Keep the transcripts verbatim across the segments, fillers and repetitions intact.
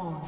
Spawn.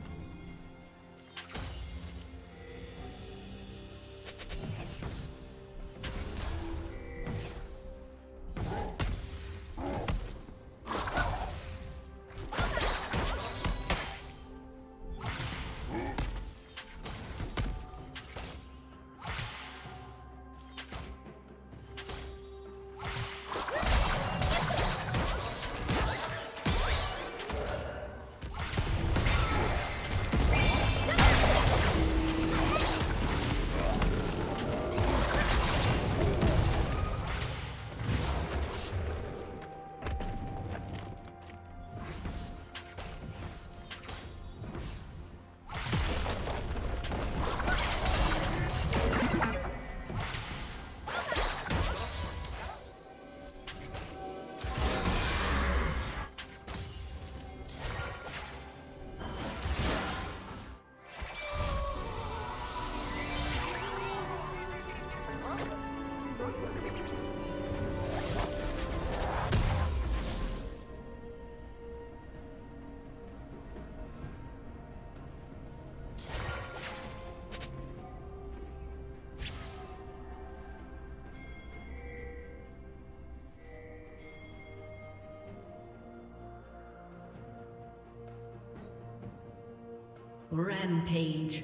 Rampage.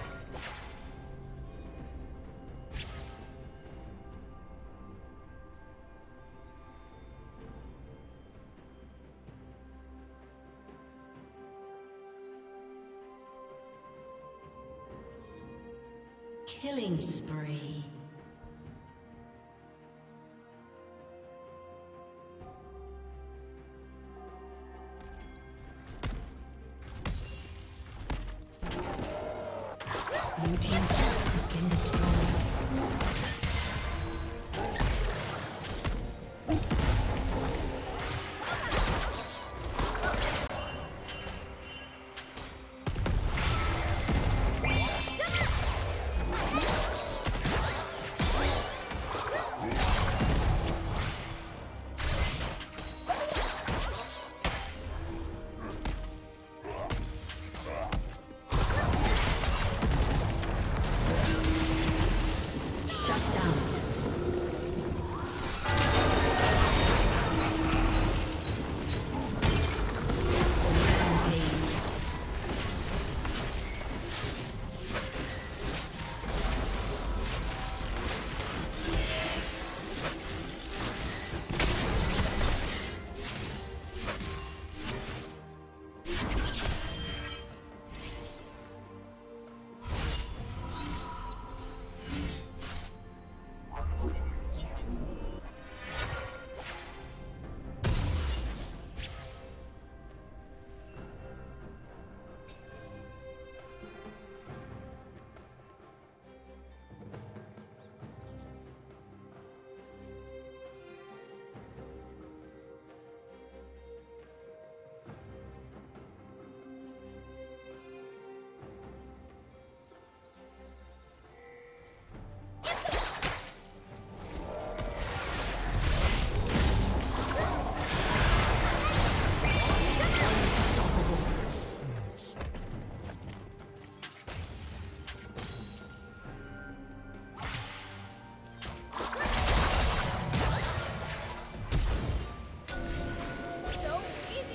Killing spree. Blue team's turret has been destroyed.